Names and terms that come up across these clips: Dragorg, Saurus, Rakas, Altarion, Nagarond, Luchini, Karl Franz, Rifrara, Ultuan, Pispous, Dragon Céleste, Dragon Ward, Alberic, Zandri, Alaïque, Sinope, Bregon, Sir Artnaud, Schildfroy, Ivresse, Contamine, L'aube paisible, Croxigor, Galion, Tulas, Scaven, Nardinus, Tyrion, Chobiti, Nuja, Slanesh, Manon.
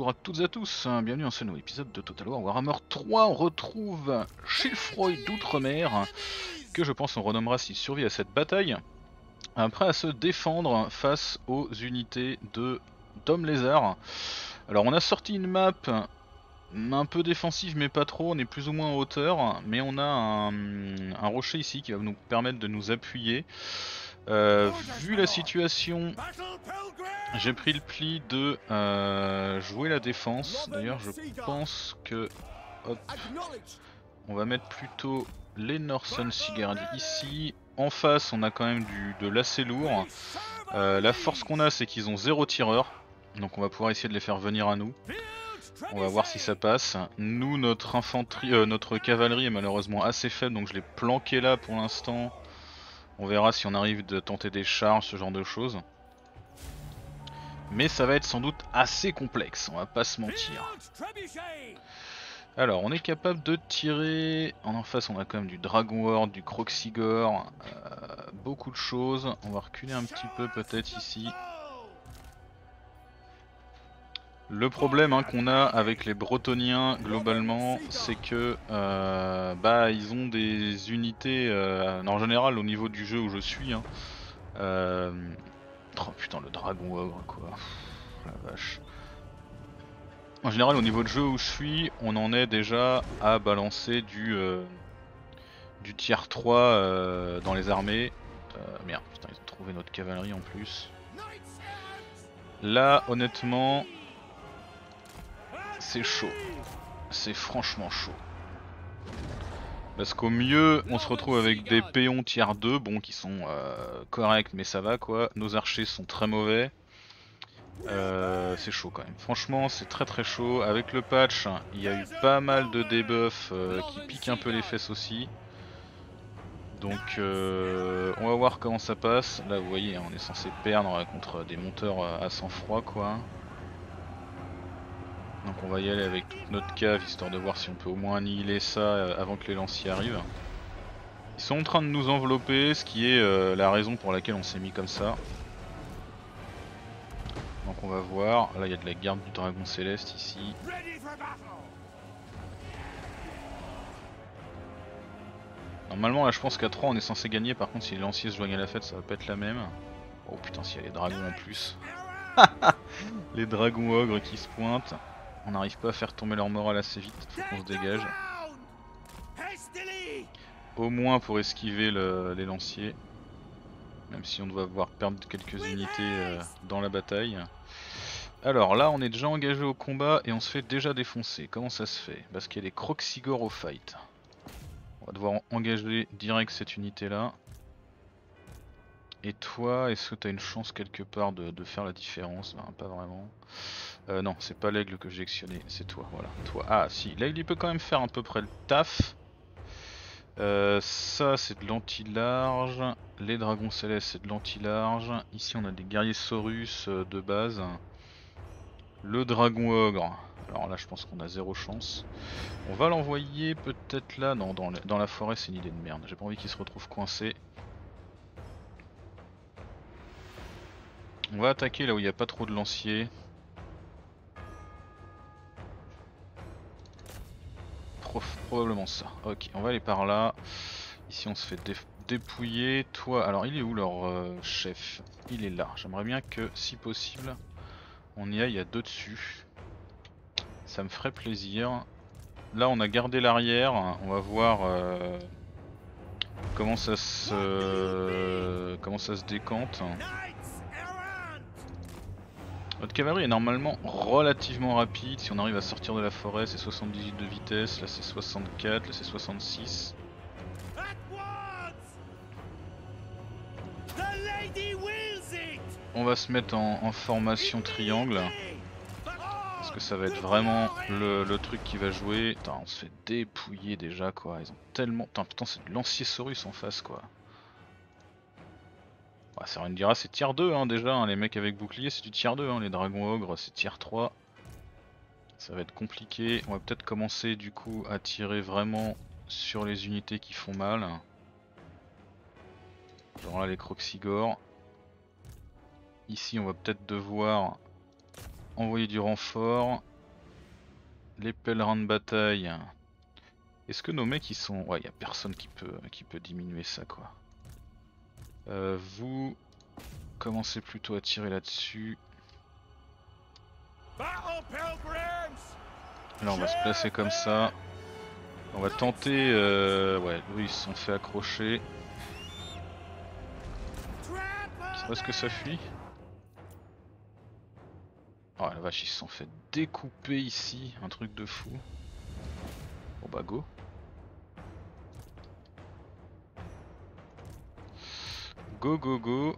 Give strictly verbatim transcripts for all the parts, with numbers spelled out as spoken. Bonjour à toutes et à tous, bienvenue dans ce nouveau épisode de Total War Warhammer trois. On retrouve Schildfroy d'Outre-mer, que je pense on renommera s'il survit à cette bataille, prêt à se défendre face aux unités de d'Hommes Lézards. Alors on a sorti une map un peu défensive mais pas trop, on est plus ou moins en hauteur, mais on a un, un rocher ici qui va nous permettre de nous appuyer. Euh, vu la situation, j'ai pris le pli de euh, jouer la défense. D'ailleurs je pense que hop, on va mettre plutôt les Norsen Sea Guard ici. En face on a quand même du, de l'assez lourd. euh, La force qu'on a c'est qu'ils ont zéro tireur, donc on va pouvoir essayer de les faire venir à nous. On va voir si ça passe. Nous notre infanterie, euh, notre cavalerie est malheureusement assez faible, donc je l'ai planqué là pour l'instant. On verra si on arrive de tenter des charges, ce genre de choses. Mais ça va être sans doute assez complexe, on va pas se mentir. Alors on est capable de tirer. En face on a quand même du Dragon Ward, du Croxigor, euh, beaucoup de choses. On va reculer un petit peu peut-être ici. Le problème hein, qu'on a avec les Bretonniens globalement, c'est que euh, bah ils ont des unités euh, en général au niveau du jeu où je suis hein, euh, oh putain le dragon ogre quoi, la vache. En général au niveau de jeu où je suis, on en est déjà à balancer du euh, du tier trois euh, dans les armées. euh, Merde putain ils ont trouvé notre cavalerie en plus. Là honnêtement c'est chaud, c'est franchement chaud. Parce qu'au mieux on se retrouve avec des péons tier deux, bon qui sont euh, corrects mais ça va quoi. Nos archers sont très mauvais. Euh, c'est chaud quand même, franchement c'est très très chaud. Avec le patch il y a eu pas mal de debuffs euh, qui piquent un peu les fesses aussi. Donc euh, on va voir comment ça passe. Là vous voyez on est censé perdre contre des monteurs à sang froid quoi. Donc on va y aller avec toute notre cave, histoire de voir si on peut au moins annihiler ça avant que les lanciers arrivent. Ils sont en train de nous envelopper, ce qui est euh, la raison pour laquelle on s'est mis comme ça. Donc on va voir, là il y a de la garde du Dragon Céleste ici. Normalement là je pense qu'à trois on est censé gagner, par contre si les lanciers se joignent à la fête ça va pas être la même. Oh putain s'il y a les dragons en plus. Les dragons ogres qui se pointent. On n'arrive pas à faire tomber leur morale assez vite, faut qu'on se dégage. Au moins pour esquiver le, les lanciers. Même si on doit voir perdre quelques unités euh, dans la bataille. Alors là on est déjà engagé au combat et on se fait déjà défoncer. Comment ça se fait? Parce qu'il y a des Croxigor au fight. On va devoir engager direct cette unité là. Et toi, est-ce que t'as une chance quelque part de, de faire la différence? Ben, pas vraiment. Euh, non, c'est pas l'aigle que j'ai actionné, c'est toi, voilà. Toi. Ah si, l'aigle il peut quand même faire à peu près le taf. Euh, ça c'est de l'anti-large. Les dragons célestes c'est de l'anti-large. Ici on a des guerriers Saurus euh, de base. Le dragon ogre. Alors là je pense qu'on a zéro chance. On va l'envoyer peut-être là. Non, dans, le, dans la forêt c'est une idée de merde. J'ai pas envie qu'il se retrouve coincé. On va attaquer là où il n'y a pas trop de lanciers. Probablement ça. Ok, on va aller par là. Ici on se fait dé dépouiller. Toi, alors il est où leur euh, chef? Il est là. J'aimerais bien que si possible on y aille à deux dessus. Ça me ferait plaisir. Là on a gardé l'arrière. On va voir euh, comment ça se euh, comment ça se décante. Notre cavalerie est normalement relativement rapide, si on arrive à sortir de la forêt c'est soixante-dix-huit de vitesse, là c'est soixante-quatre, là c'est soixante-six. On va se mettre en, en formation triangle, parce que ça va être vraiment le, le truc qui va jouer. Putain, on se fait dépouiller déjà quoi, ils ont tellement... Putain, putain c'est du lancier Saurus en face quoi. Ah, ça rien de dira, c'est tier deux hein, déjà, hein, les mecs avec bouclier c'est du tier deux, hein, les dragons ogres c'est tier trois. Ça va être compliqué, on va peut-être commencer du coup à tirer vraiment sur les unités qui font mal. Genre là les Croxigor. Ici on va peut-être devoir envoyer du renfort, les pèlerins de bataille. Est-ce que nos mecs ils sont... Ouais, il n'y a personne qui peut, qui peut diminuer ça quoi. Euh, vous commencez plutôt à tirer là-dessus. Là on va se placer comme ça. On va tenter... Euh... Ouais, oui, ils se sont fait accrocher. C'est parce que ça fuit. Oh la vache, ils se sont fait découper ici, un truc de fou. Bon bah go. Go go go.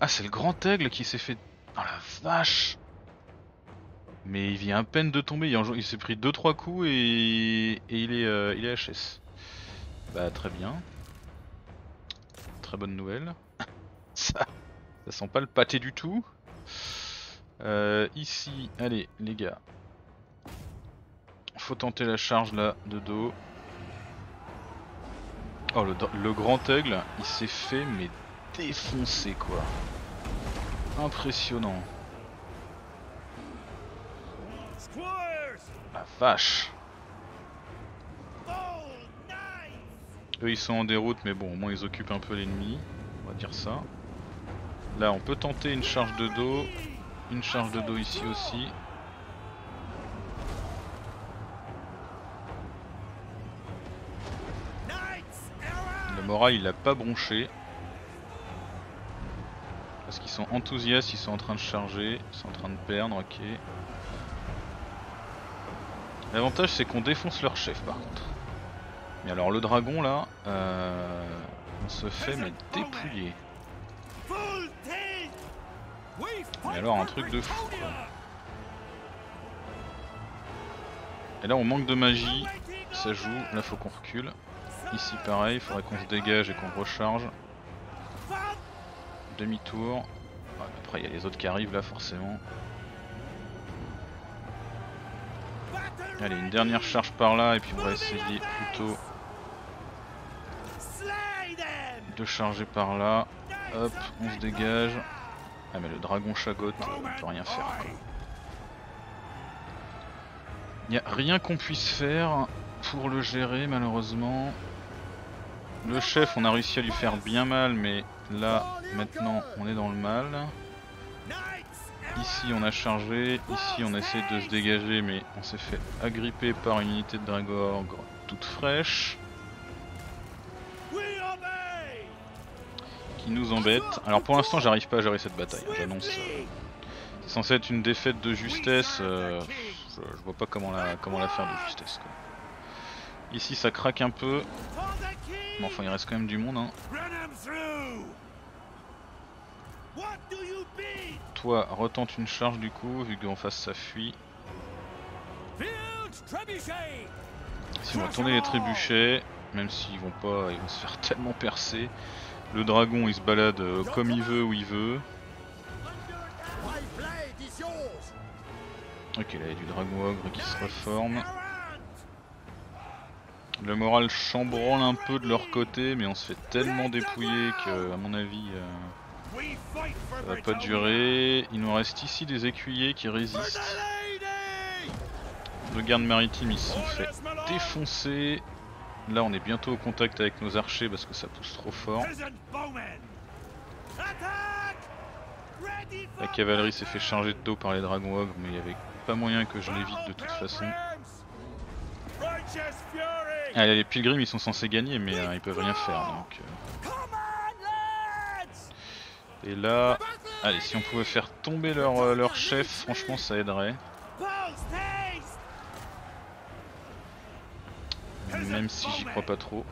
Ah c'est le grand aigle qui s'est fait... Oh la vache. Mais il vient à peine de tomber, il, en... il s'est pris deux trois coups et, et il, est, euh, il est H S. Bah très bien. Très bonne nouvelle. Ça, ça sent pas le pâté du tout. Euh, ici, allez les gars, faut tenter la charge là de dos. Oh le, le grand aigle, il s'est fait mais défoncer quoi. Impressionnant. La vache. Eux ils sont en déroute mais bon au moins ils occupent un peu l'ennemi, on va dire ça. Là on peut tenter une charge de dos. Une charge de dos ici aussi. Le moral il a pas bronché. Parce qu'ils sont enthousiastes, ils sont en train de charger, ils sont en train de perdre, ok. L'avantage c'est qu'on défonce leur chef par contre. Mais alors le dragon là, euh, on se fait mais dépouiller. Mais alors un truc de fou quoi. Et là on manque de magie, ça joue, là faut qu'on recule. Ici pareil, faudrait qu'on se dégage et qu'on recharge. Demi-tour. Ah, après il y a les autres qui arrivent là forcément. Allez une dernière charge par là et puis on va essayer plutôt de charger par là. Hop, on se dégage. Ah mais le dragon chagote, on peut rien faire quoi. Il n'y a rien qu'on puisse faire pour le gérer malheureusement. Le chef on a réussi à lui faire bien mal mais là maintenant on est dans le mal. Ici on a chargé, ici on essaie de se dégager mais on s'est fait agripper par une unité de Dragorg toute fraîche. Qui nous embête. Alors pour l'instant j'arrive pas à gérer cette bataille, j'annonce. Euh, c'est censé être une défaite de justesse, euh, je, je vois pas comment la, comment la faire de justesse quoi. Ici ça craque un peu, mais enfin il reste quand même du monde hein. Toi retente une charge du coup, vu qu'en face ça fuit. Ici on va tourner les trébuchets, même s'ils vont pas, ils vont se faire tellement percer. Le dragon il se balade comme il veut, où il veut. Ok, là il y a du dragon ogre qui se reforme. Le moral chambranle un peu de leur côté, mais on se fait tellement dépouiller que, à mon avis, euh, ça va pas durer. Il nous reste ici des écuyers qui résistent. Le garde maritime ils se sont fait défoncer. Là on est bientôt au contact avec nos archers parce que ça pousse trop fort. La cavalerie s'est fait charger de dos par les dragons ogres mais il n'y avait pas moyen que je l'évite de toute façon. Ah, les pilgrims ils sont censés gagner mais hein, ils peuvent rien faire donc... Et là... Allez si on pouvait faire tomber leur, euh, leur chef franchement ça aiderait. Même si j'y crois pas trop.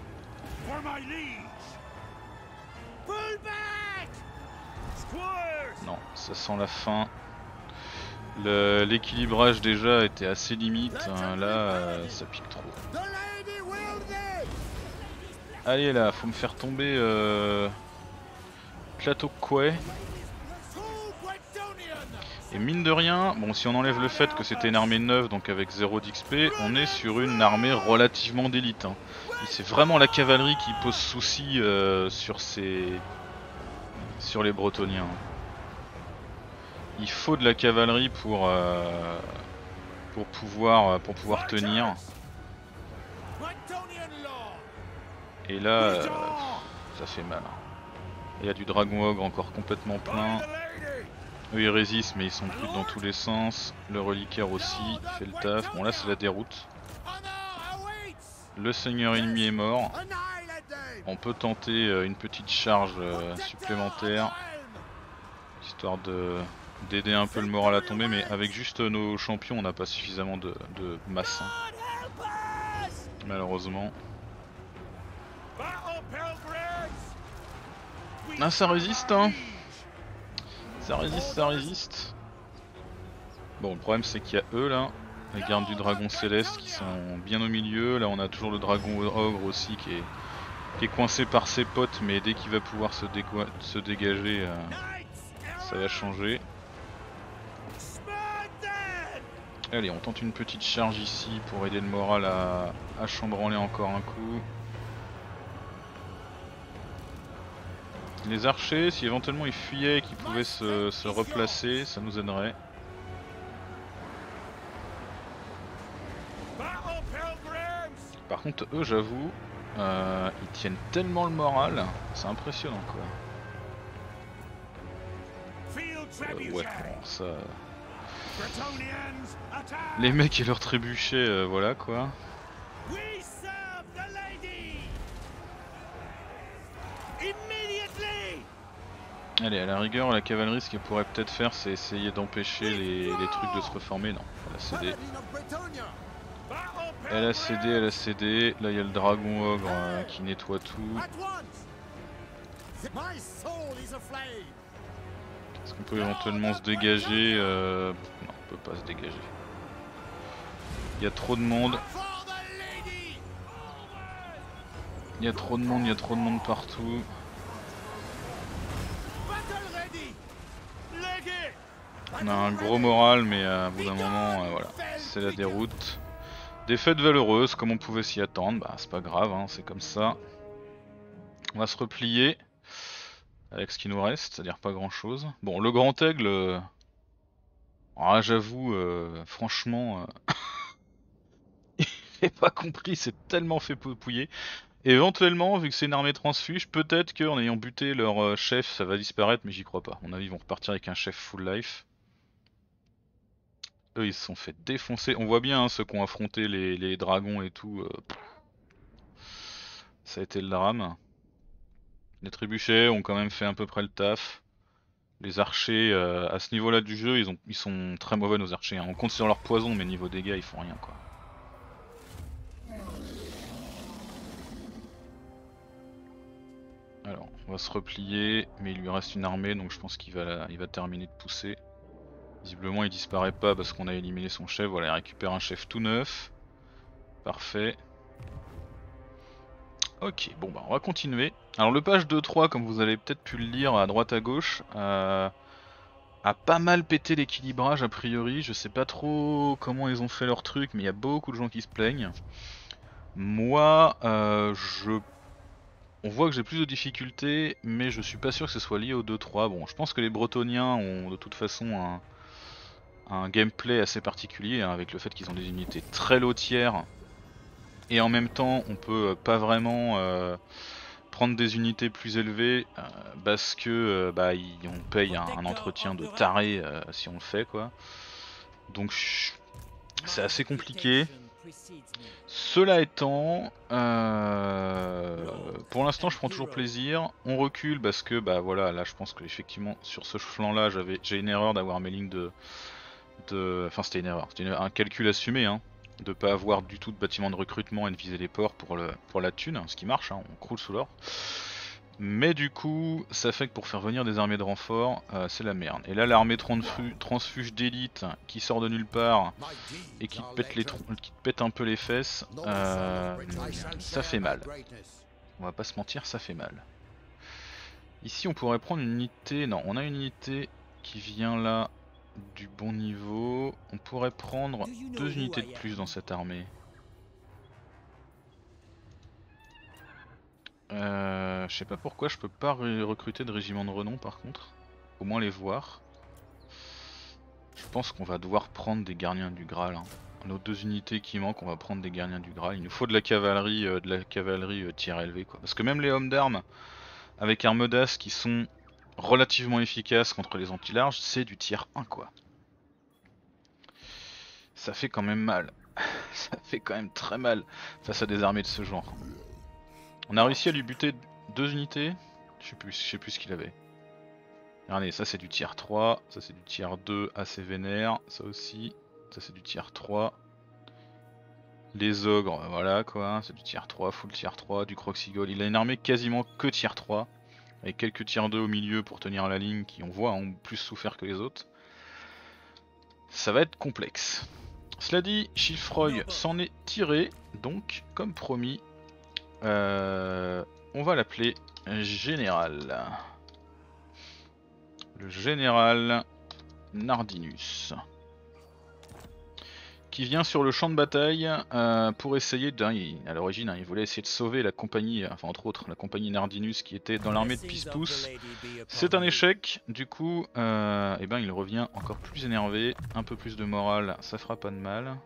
Non, ça sent la fin. L'équilibrage déjà était assez limite. Hein. Là, euh, ça pique trop. Allez là, faut me faire tomber euh... Plateau Quay. Et mine de rien, bon si on enlève le fait que c'était une armée neuve donc avec zéro d'X P, on est sur une armée relativement d'élite. Hein. C'est vraiment la cavalerie qui pose souci euh, sur ces... sur les Bretonniens. Il faut de la cavalerie pour, euh... pour pouvoir, pour pouvoir tenir. Et là, euh, ça fait mal. Il y a du dragon ogre encore complètement plein. Eux ils résistent mais ils sont plus dans tous les sens. Le reliquaire aussi fait le taf. Bon là c'est la déroute. Le seigneur ennemi est mort. On peut tenter une petite charge supplémentaire, histoire de d'aider un peu le moral à tomber, mais avec juste nos champions on n'a pas suffisamment de, de masse, malheureusement. Ah ça résiste hein. Ça résiste, ça résiste. Bon le problème c'est qu'il y a eux là, les gardes du dragon céleste qui sont bien au milieu. Là on a toujours le dragon ogre aussi qui est, qui est coincé par ses potes, mais dès qu'il va pouvoir se, se dégager euh, ça va changer. Allez on tente une petite charge ici pour aider le moral à, à chambranler encore un coup. Les archers, si éventuellement ils fuyaient et qu'ils pouvaient se, se replacer, ça nous aiderait. Par contre eux j'avoue, euh, ils tiennent tellement le moral, c'est impressionnant quoi. Euh, ouais, bon, ça... Les mecs et leurs trébuchets, euh, voilà quoi. Allez, à la rigueur, la cavalerie, ce qu'elle pourrait peut-être faire, c'est essayer d'empêcher les, les trucs de se reformer. Non, elle a cédé. Elle a cédé, elle a cédé. Là, il y a le dragon ogre euh, qui nettoie tout. Est-ce qu'on peut éventuellement se dégager euh... Non, on peut pas se dégager. Il y a trop de monde. Il y a trop de monde, il y a trop de monde partout. On a un gros moral mais à bout d'un moment euh, voilà, c'est la déroute. Défaite valeureuse comme on pouvait s'y attendre, bah c'est pas grave hein, c'est comme ça. On va se replier avec ce qui nous reste, c'est-à-dire pas grand chose. Bon le grand aigle, euh... ah, j'avoue euh, franchement euh... il n'est pas compris, c'est tellement fait pouiller. Éventuellement, vu que c'est une armée transfuge, peut-être qu'en ayant buté leur chef, ça va disparaître, mais j'y crois pas. À mon avis, ils vont repartir avec un chef full life. Eux, ils se sont fait défoncer. On voit bien hein, ceux qui ont affronté les, les dragons et tout. Euh, ça a été le drame. Les trébuchets ont quand même fait à peu près le taf. Les archers, euh, à ce niveau-là du jeu, ils, ont, ils sont très mauvais nos archers. Hein. On compte sur leur poison, mais niveau dégâts, ils font rien quoi. Alors, on va se replier, mais il lui reste une armée, donc je pense qu'il va, il va terminer de pousser. Visiblement, il disparaît pas parce qu'on a éliminé son chef. Voilà, il récupère un chef tout neuf. Parfait. Ok, bon bah on va continuer. Alors le page deux trois, comme vous avez peut-être pu le lire à droite à gauche, euh, a pas mal pété l'équilibrage a priori. Je sais pas trop comment ils ont fait leur truc, mais il y a beaucoup de gens qui se plaignent. Moi, euh, je pense... On voit que j'ai plus de difficultés, mais je suis pas sûr que ce soit lié au deux trois. Bon, je pense que les Bretonniens ont de toute façon un, un gameplay assez particulier, hein, avec le fait qu'ils ont des unités très lotières. Et en même temps, on peut pas vraiment euh, prendre des unités plus élevées, euh, parce que euh, bah, y, on paye un, un entretien de taré euh, si on le fait, quoi. Donc, c'est assez compliqué. Cela étant, euh, pour l'instant je prends toujours plaisir, on recule parce que bah voilà, là je pense que effectivement sur ce flanc là j'avais j'ai une erreur d'avoir mes lignes de, de enfin c'était une erreur, c'était un calcul assumé hein, de pas avoir du tout de bâtiment de recrutement et de viser les ports pour, le, pour la thune, hein, ce qui marche, hein, on croule sous l'or. Mais du coup, ça fait que pour faire venir des armées de renfort, euh, c'est la merde. Et là, l'armée transfuge d'élite qui sort de nulle part et qui te pète, les qui te pète un peu les fesses, euh, ça fait mal. On va pas se mentir, ça fait mal. Ici, on pourrait prendre une unité... Non, on a une unité qui vient là du bon niveau. On pourrait prendre deux unités de plus dans cette armée. Euh, je sais pas pourquoi je peux pas recruter de régiment de renom par contre. Au moins les voir. Je pense qu'on va devoir prendre des gardiens du Graal. Hein. Nos deux unités qui manquent, on va prendre des gardiens du Graal. Il nous faut de la cavalerie, euh, de la cavalerie euh, tir élevé, quoi. Parce que même les hommes d'armes avec armes d'as qui sont relativement efficaces contre les anti-larges, c'est du tier un, quoi. Ça fait quand même mal. Ça fait quand même très mal face à des armées de ce genre. On a réussi à lui buter deux unités. Je sais plus, je sais plus ce qu'il avait. Regardez, ça c'est du tier trois, ça c'est du tier deux assez vénère, ça aussi, ça c'est du tier trois. Les ogres, voilà quoi, c'est du tier trois, full tier trois, du Croxigor. Il a une armée quasiment que tier trois, avec quelques tier deux au milieu pour tenir la ligne qui, on voit, ont plus souffert que les autres. Ça va être complexe. Cela dit, Schildfroy s'en est tiré, donc comme promis, euh, on va l'appeler Général. Le Général Nardinus. Qui vient sur le champ de bataille euh, pour essayer d'un... À l'origine, hein, il voulait essayer de sauver la compagnie, enfin entre autres, la compagnie Nardinus qui était dans l'armée de Pispous. C'est un échec, du coup, euh, eh ben, il revient encore plus énervé, un peu plus de morale, ça fera pas de mal.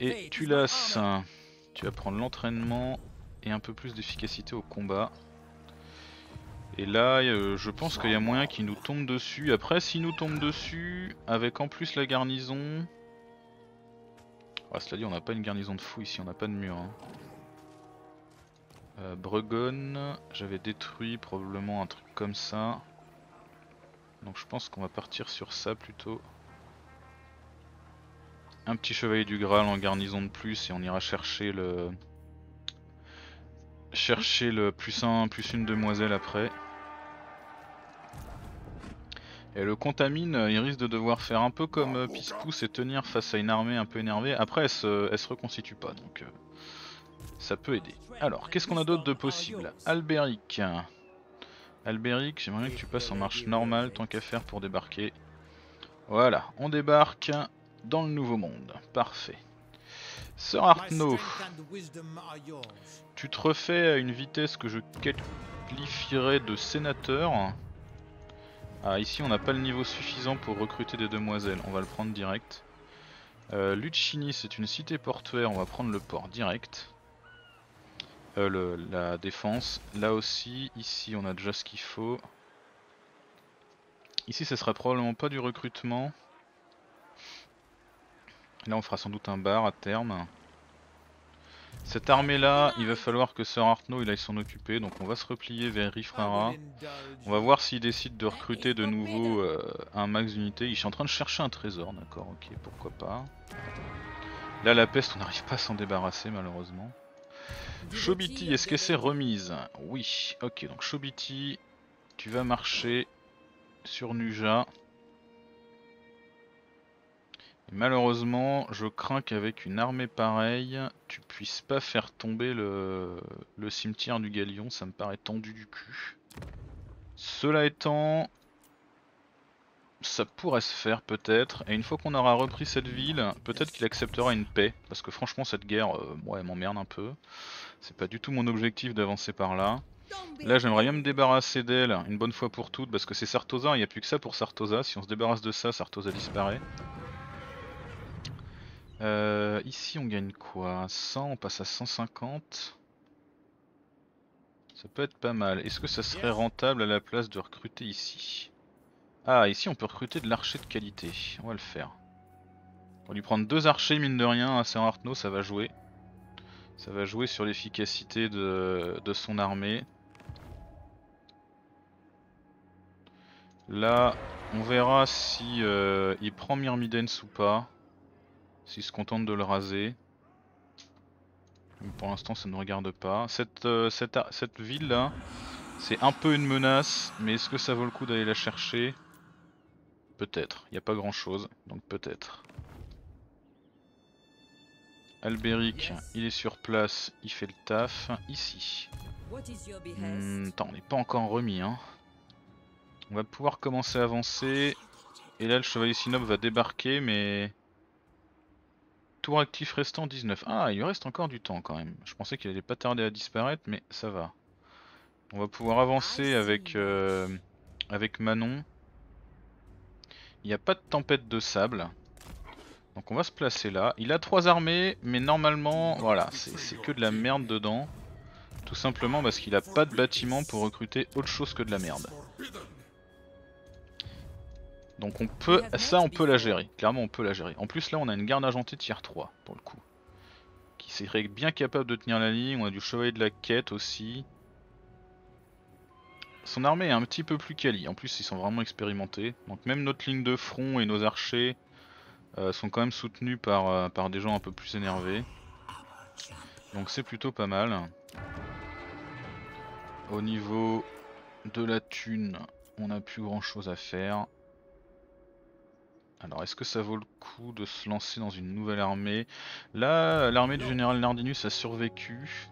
Et Tulas, tu vas prendre l'entraînement et un peu plus d'efficacité au combat. Et là, euh, je pense qu'il y a moyen qu'il nous tombe dessus. Après, s'il nous tombe dessus, avec en plus la garnison... Ah, cela dit, on n'a pas une garnison de fou ici, on n'a pas de mur. Hein. Euh, Bregon, j'avais détruit probablement un truc comme ça. Donc je pense qu'on va partir sur ça plutôt. Un petit chevalier du Graal en garnison de plus et on ira chercher le... Chercher le plus un, plus une demoiselle après. Et le contamine, il risque de devoir faire un peu comme Pispous et tenir face à une armée un peu énervée. Après, elle se, elle se reconstitue pas, donc euh, ça peut aider. Alors, qu'est-ce qu'on a d'autre de possible? Alberic. Alberic, j'aimerais que tu passes en marche normale, tant qu'à faire pour débarquer. Voilà, on débarque dans le nouveau monde. Parfait. Sir Artnaud, tu te refais à une vitesse que je qualifierais de sénateur. Ah, ici on n'a pas le niveau suffisant pour recruter des demoiselles, on va le prendre direct. Euh, Luchini, c'est une cité portuaire, on va prendre le port direct. Euh, le, la défense, là aussi, ici on a déjà ce qu'il faut. Ici ce sera probablement pas du recrutement. Là on fera sans doute un bar à terme. Cette armée là, il va falloir que Sir Artnaud il aille s'en occuper, donc on va se replier vers Rifrara. On va voir s'il décide de recruter de nouveau euh, un max d'unités. Il est en train de chercher un trésor, d'accord, ok, pourquoi pas. Là la peste on n'arrive pas à s'en débarrasser malheureusement. Chobiti, est-ce qu'elle s'est remise? Oui, ok, donc Chobiti, tu vas marcher sur Nuja. Malheureusement, je crains qu'avec une armée pareille, tu puisses pas faire tomber le, le cimetière du Galion, ça me paraît tendu du cul. Cela étant, ça pourrait se faire peut-être, et une fois qu'on aura repris cette ville, peut-être qu'il acceptera une paix, parce que franchement cette guerre, euh, moi elle m'emmerde un peu, c'est pas du tout mon objectif d'avancer par là. Là j'aimerais bien me débarrasser d'elle, une bonne fois pour toutes, parce que c'est Sartosa, il n'y a plus que ça pour Sartosa, si on se débarrasse de ça, Sartosa disparaît. Euh, ici on gagne quoi? cent, on passe à cent cinquante. Ça peut être pas mal. Est-ce que ça serait rentable à la place de recruter ici? Ah, ici on peut recruter de l'archer de qualité. On va le faire. On va lui prendre deux archers mine de rien. À Sir Artnaud, ça va jouer. Ça va jouer sur l'efficacité de, de son armée. Là, on verra si euh, il prend Myrmidens ou pas. S'il se contente de le raser. Mais pour l'instant ça ne nous regarde pas. Cette, euh, cette, cette ville là, c'est un peu une menace, mais est-ce que ça vaut le coup d'aller la chercher? Peut-être, il n'y a pas grand chose, donc peut-être. Alberic, il est sur place, il fait le taf. Ici. Hmm, attends, on n'est pas encore remis. Hein. On va pouvoir commencer à avancer. Et là le chevalier Sinope va débarquer, mais... Tour actif restant dix-neuf. Ah, il lui reste encore du temps quand même. Je pensais qu'il allait pas tarder à disparaître, mais ça va. On va pouvoir avancer avec, euh, avec Manon. Il n'y a pas de tempête de sable. Donc on va se placer là. Il a trois armées, mais normalement, voilà, c'est que de la merde dedans. Tout simplement parce qu'il a pas de bâtiment pour recruter autre chose que de la merde. Donc on peut, ça on peut la gérer, clairement on peut la gérer. En plus là on a une garde argentée tier trois pour le coup. Qui serait bien capable de tenir la ligne, on a du chevalier de la quête aussi. Son armée est un petit peu plus quali, en plus ils sont vraiment expérimentés. Donc même notre ligne de front et nos archers euh, sont quand même soutenus par, euh, par des gens un peu plus énervés. Donc c'est plutôt pas mal. Au niveau de la thune, on n'a plus grand chose à faire. Alors est-ce que ça vaut le coup de se lancer dans une nouvelle armée? Là, l'armée du général Nardinus a survécu.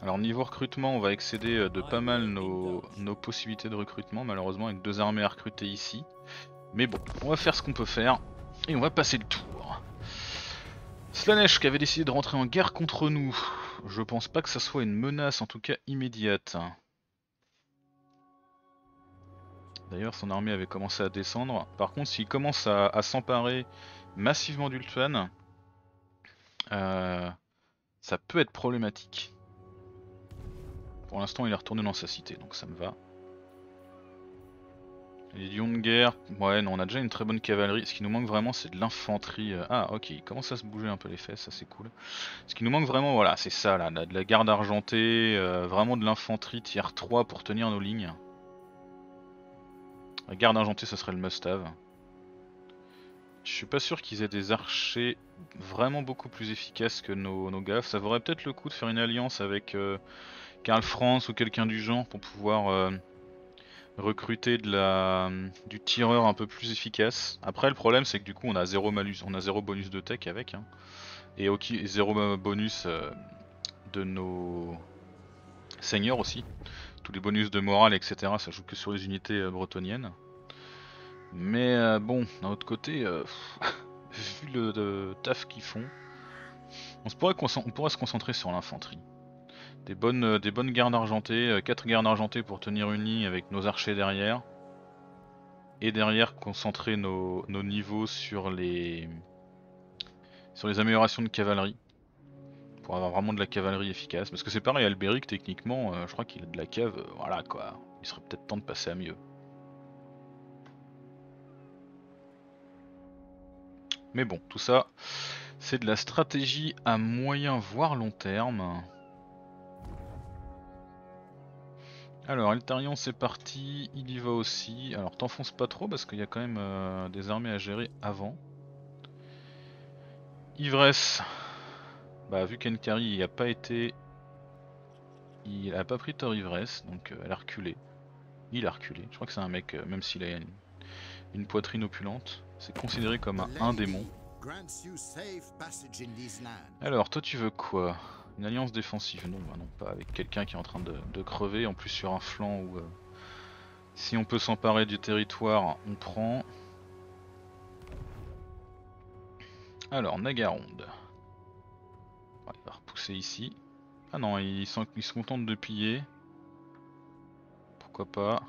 Alors niveau recrutement, on va excéder de pas mal nos, nos possibilités de recrutement, malheureusement avec deux armées à recruter ici. Mais bon, on va faire ce qu'on peut faire, et on va passer le tour. Slanesh qui avait décidé de rentrer en guerre contre nous, je pense pas que ça soit une menace en tout cas immédiate. D'ailleurs son armée avait commencé à descendre. Par contre s'il commence à, à s'emparer massivement d'Ultuan, euh, ça peut être problématique. Pour l'instant il est retourné dans sa cité donc ça me va. Les lions de guerre, ouais non, on a déjà une très bonne cavalerie. Ce qui nous manque vraiment c'est de l'infanterie. Ah ok, il commence à se bouger un peu les fesses, ça c'est cool. Ce qui nous manque vraiment, voilà c'est ça là, de la garde argentée, euh, vraiment de l'infanterie tier trois pour tenir nos lignes. La garde argentée, ce serait le must-have. Je suis pas sûr qu'ils aient des archers vraiment beaucoup plus efficaces que nos, nos gaffes. Ça vaudrait peut-être le coup de faire une alliance avec euh, Karl Franz ou quelqu'un du genre pour pouvoir euh, recruter de la, du tireur un peu plus efficace. Après, le problème, c'est que du coup, on a zéro malus, on a zéro bonus de tech avec. Hein, et okay, zéro bonus euh, de nos seigneurs aussi. Tous les bonus de morale etc ça joue que sur les unités euh, bretonniennes. Mais euh, bon d'un autre côté euh, vu le de, taf qu'ils font, on, se pourrait on pourra se concentrer sur l'infanterie. Des bonnes, euh, des bonnes gardes argentées, euh, quatre gardes argentées pour tenir une ligne avec nos archers derrière. Et derrière concentrer nos, nos niveaux sur les, sur les améliorations de cavalerie. Pour avoir vraiment de la cavalerie efficace, parce que c'est pareil, Alberic techniquement, euh, je crois qu'il a de la cave, euh, voilà quoi, il serait peut-être temps de passer à mieux. Mais bon, tout ça, c'est de la stratégie à moyen voire long terme. Alors, Altarion c'est parti, il y va aussi, alors t'enfonce pas trop parce qu'il y a quand même euh, des armées à gérer avant. Ivresse. Bah vu qu'Enkari il a pas été, il a pas pris Tor Ivresse, donc euh, elle a reculé, il a reculé, je crois que c'est un mec, euh, même s'il a une, une poitrine opulente, c'est considéré comme un, un démon. Alors toi tu veux quoi? Une alliance défensive? Non, bah non, pas avec quelqu'un qui est en train de, de crever, en plus sur un flanc où euh, si on peut s'emparer du territoire, on prend. Alors Nagarond. Il va repousser ici. Ah non, il, il, il se contente de piller. Pourquoi pas.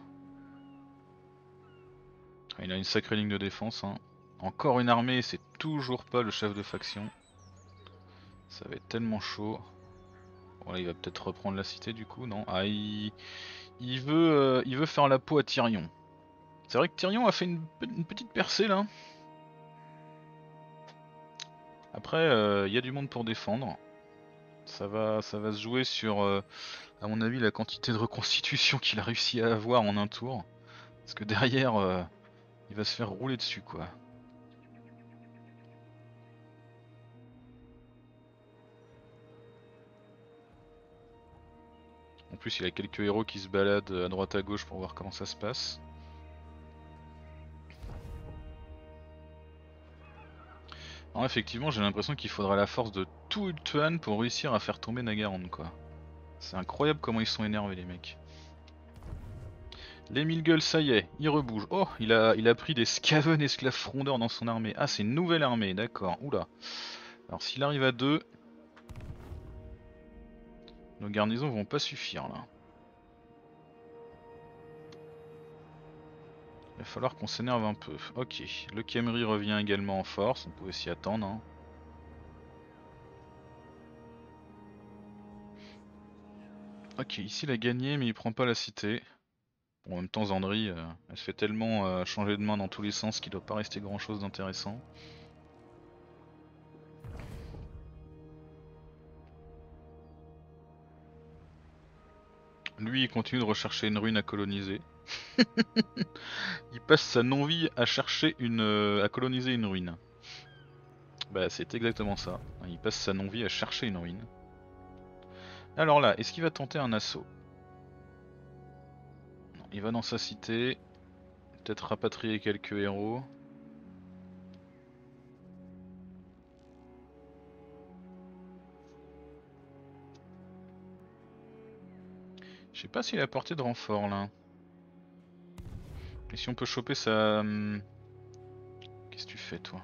Il a une sacrée ligne de défense. Hein. Encore une armée, c'est toujours pas le chef de faction. Ça va être tellement chaud. Bon là, il va peut-être reprendre la cité du coup, non? Ah, il, il, veut, euh, il veut faire la peau à Tyrion. C'est vrai que Tyrion a fait une, une petite percée là. Après, il euh, y a du monde pour défendre. Ça va, ça va se jouer sur, euh, à mon avis, la quantité de reconstitution qu'il a réussi à avoir en un tour. Parce que derrière, euh, il va se faire rouler dessus, quoi. En plus, il a quelques héros qui se baladent à droite à gauche pour voir comment ça se passe. Alors effectivement, j'ai l'impression qu'il faudra la force de tout Ultuan pour réussir à faire tomber Nagarond, quoi. C'est incroyable comment ils sont énervés les mecs. Les mille gueules, ça y est, ils rebougent. Oh, il a, il a pris des Scaven esclaves frondeurs dans son armée. Ah, c'est une nouvelle armée, d'accord. Oula. Alors s'il arrive à deux, nos garnisons vont pas suffire là. va falloir qu'on s'énerve un peu. Ok, le Kemri revient également en force, on pouvait s'y attendre. Hein. Ok, ici il a gagné mais il prend pas la cité. Bon, en même temps Zandri, euh, elle se fait tellement euh, changer de main dans tous les sens qu'il doit pas rester grand chose d'intéressant. Lui il continue de rechercher une ruine à coloniser. Il passe sa non-vie à chercher une, euh, à coloniser une ruine. Bah c'est exactement ça. Il passe sa non-vie à chercher une ruine. Alors là, est-ce qu'il va tenter un assaut? Non, il va dans sa cité. Peut-être rapatrier quelques héros. Je sais pas s'il a apporté de renfort là. Et si on peut choper sa... Qu'est-ce que tu fais toi?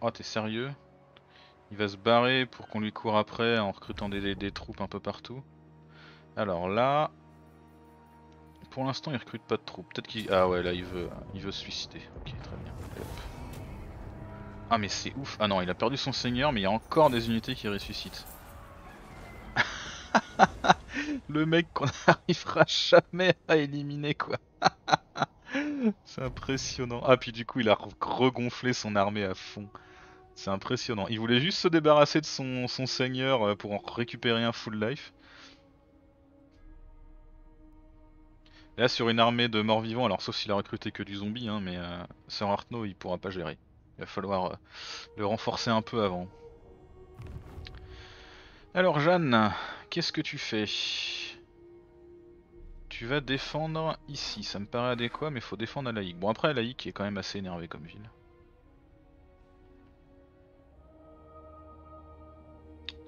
Oh t'es sérieux? Il va se barrer pour qu'on lui court après en recrutant des, des, des troupes un peu partout. Alors là... Pour l'instant il recrute pas de troupes. Peut-être qu'il... Ah ouais là il veut, il veut se suicider. Ok très bien. Hop. Ah mais c'est ouf. Ah non il a perdu son seigneur mais il y a encore des unités qui ressuscitent. Le mec qu'on n'arrivera jamais à éliminer quoi. C'est impressionnant. Ah puis du coup il a regonflé son armée à fond. C'est impressionnant. Il voulait juste se débarrasser de son, son seigneur pour en récupérer un full life. Là sur une armée de morts vivants, alors sauf s'il a recruté que du zombie, hein, mais euh, Sir Artnaud il pourra pas gérer. Il va falloir euh, le renforcer un peu avant. Alors Jeanne, qu'est-ce que tu fais? Tu vas défendre ici, ça me paraît adéquat mais faut défendre Alaïque. Bon après Alaïque est quand même assez énervé comme ville.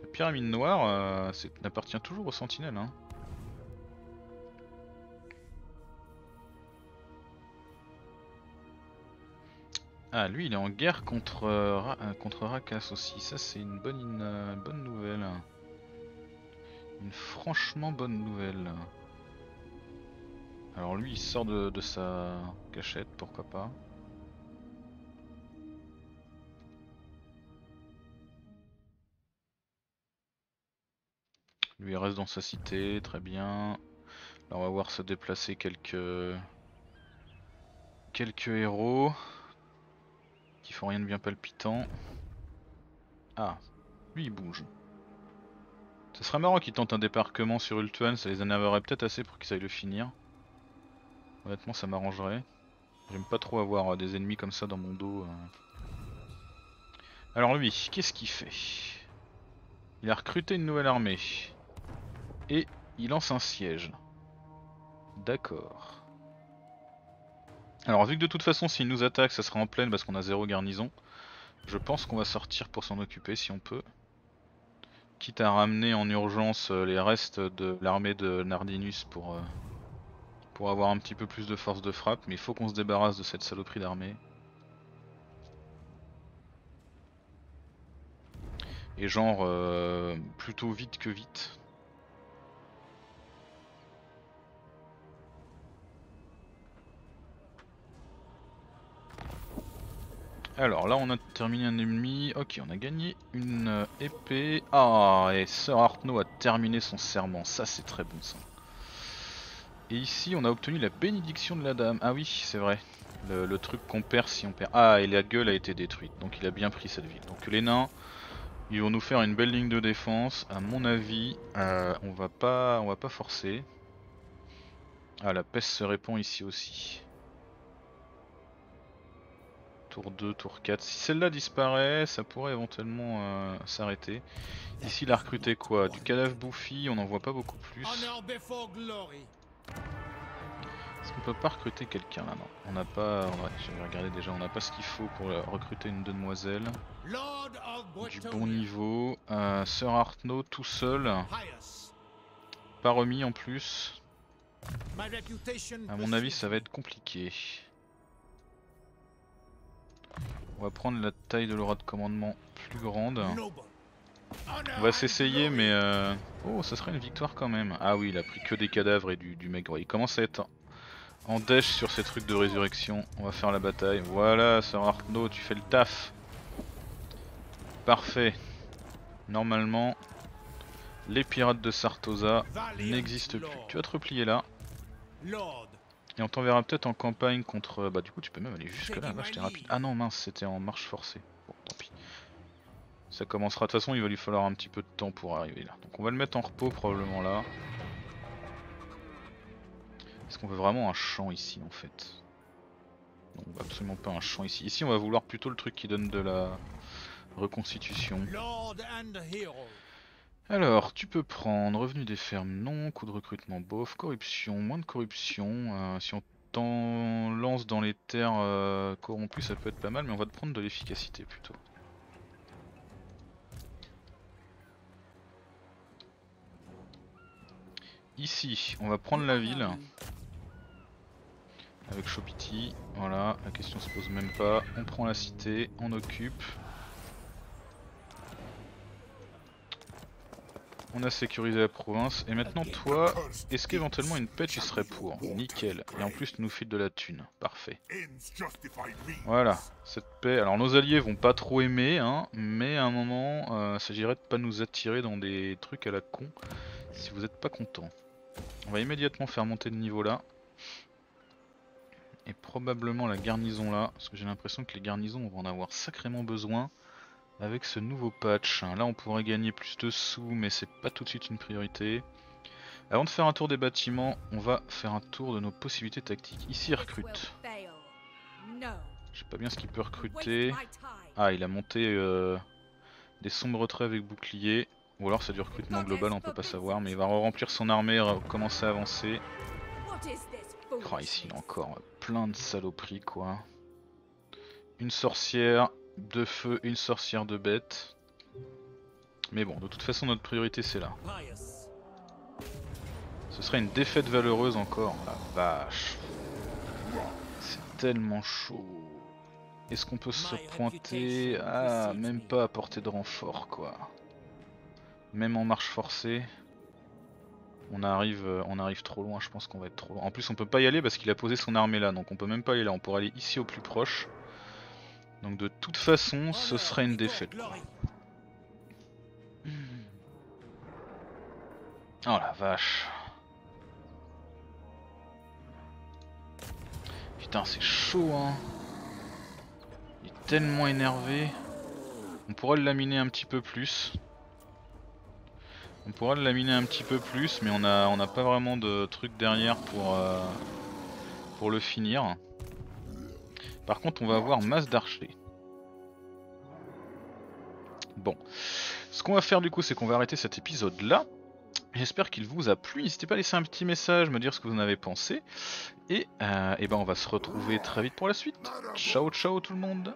La pyramide noire euh, appartient toujours aux sentinelles. Hein. Ah lui il est en guerre contre, euh, contre Rakas aussi, ça c'est une bonne, une, euh, bonne nouvelle. Une franchement bonne nouvelle. Alors lui il sort de, de sa cachette, pourquoi pas. Lui il reste dans sa cité, très bien. Là on va voir se déplacer quelques... quelques héros. Qui font rien de bien palpitant. Ah, lui il bouge. Ce serait marrant qu'il tente un débarquement sur Ultuan, ça les énerverait peut-être assez pour qu'ils aillent le finir. Honnêtement ça m'arrangerait. J'aime pas trop avoir des ennemis comme ça dans mon dos. Alors lui, qu'est-ce qu'il fait? Il a recruté une nouvelle armée. Et il lance un siège. D'accord. Alors vu que de toute façon s'il nous attaque ça sera en pleine parce qu'on a zéro garnison. Je pense qu'on va sortir pour s'en occuper si on peut. Quitte à ramener en urgence les restes de l'armée de Nardinus pour, euh, pour avoir un petit peu plus de force de frappe, mais il faut qu'on se débarrasse de cette saloperie d'armée. Et genre euh, plutôt vite que vite. Alors là on a terminé un ennemi, ok on a gagné une euh, épée, ah et Sir Artnaud a terminé son serment, ça c'est très bon ça. Et ici on a obtenu la bénédiction de la dame, ah oui c'est vrai, le, le truc qu'on perd si on perd, ah et la gueule a été détruite, donc il a bien pris cette ville. Donc les nains, ils vont nous faire une belle ligne de défense, à mon avis euh, on va pas, on va pas forcer. Ah la peste se répand ici aussi. tour deux, tour quatre, si celle-là disparaît, ça pourrait éventuellement euh, s'arrêter. Ici il a recruté quoi? Du cadavre bouffi, on n'en voit pas beaucoup plus. Est-ce qu'on peut pas recruter quelqu'un là? Non, on n'a pas, on a, j'avais regardé déjà, on n'a pas ce qu'il faut pour euh, recruter une demoiselle. Du bon niveau, euh, Sir Artnaud tout seul, pas remis en plus. À mon avis ça va être compliqué. On va prendre la taille de l'aura de commandement plus grande. On va s'essayer mais... Euh... Oh ça serait une victoire quand même. Ah oui il a pris que des cadavres et du, du maigre. Il commence à être En dèche sur ces trucs de résurrection, on va faire la bataille. Voilà, Sir Artnaud, tu fais le taf. Parfait. Normalement, les pirates de Sartosa n'existent plus. Tu vas te replier là. Et on t'enverra peut-être en campagne contre... Bah du coup tu peux même aller jusque là, bah, j'étais rapide. Ah non mince, c'était en marche forcée. Bon tant pis. Ça commencera, de toute façon il va lui falloir un petit peu de temps pour arriver là. Donc on va le mettre en repos probablement là. Est-ce qu'on veut vraiment un champ ici en fait? Non, on veut absolument pas un champ ici. Ici on va vouloir plutôt le truc qui donne de la reconstitution. Alors tu peux prendre revenu des fermes, non, coût de recrutement bof, corruption, moins de corruption. Euh, si on t'en lance dans les terres euh, corrompues ça peut être pas mal, mais on va te prendre de l'efficacité plutôt. Ici, on va prendre la ville avec Chobiti, voilà, la question se pose même pas, on prend la cité, on occupe. On a sécurisé la province, et maintenant toi, est-ce qu'éventuellement une paix tu serais pour? Nickel, et en plus tu nous files de la thune, parfait. Voilà, cette paix, alors nos alliés vont pas trop aimer, hein, mais à un moment, euh, il s'agirait de pas nous attirer dans des trucs à la con, si vous n'êtes pas content. On va immédiatement faire monter de niveau là. Et probablement la garnison là. Parce que j'ai l'impression que les garnisons on va en avoir sacrément besoin. Avec ce nouveau patch. Là on pourrait gagner plus de sous. Mais c'est pas tout de suite une priorité. Avant de faire un tour des bâtiments. On va faire un tour de nos possibilités tactiques. Ici il recrute. Je sais pas bien ce qu'il peut recruter. Ah il a monté euh, des sombres retraits avec bouclier. Ou alors c'est du recrutement global, on peut pas savoir, mais il va remplir son armée, commencer à avancer. Oh, ici il a encore plein de saloperies quoi. Une sorcière de feu, une sorcière de bête. Mais bon, de toute façon notre priorité c'est là. Ce serait une défaite valeureuse encore, la vache. C'est tellement chaud. Est-ce qu'on peut se pointer? Ah, même pas à portée de renfort quoi. Même en marche forcée, on arrive, on arrive trop loin, je pense qu'on va être trop loin. En plus on peut pas y aller parce qu'il a posé son armée là, donc on peut même pas aller là, on pourrait aller ici au plus proche. Donc de toute façon, ce serait une défaite. Oh la vache. Putain c'est chaud hein. Il est tellement énervé. On pourrait le laminer un petit peu plus. On pourra le laminer un petit peu plus, mais on a, on a pas vraiment de truc derrière pour, euh, pour le finir. Par contre on va avoir masse d'archers. Bon, ce qu'on va faire du coup c'est qu'on va arrêter cet épisode là. J'espère qu'il vous a plu, n'hésitez pas à laisser un petit message, me dire ce que vous en avez pensé. Et, euh, et ben on va se retrouver très vite pour la suite. Ciao ciao tout le monde.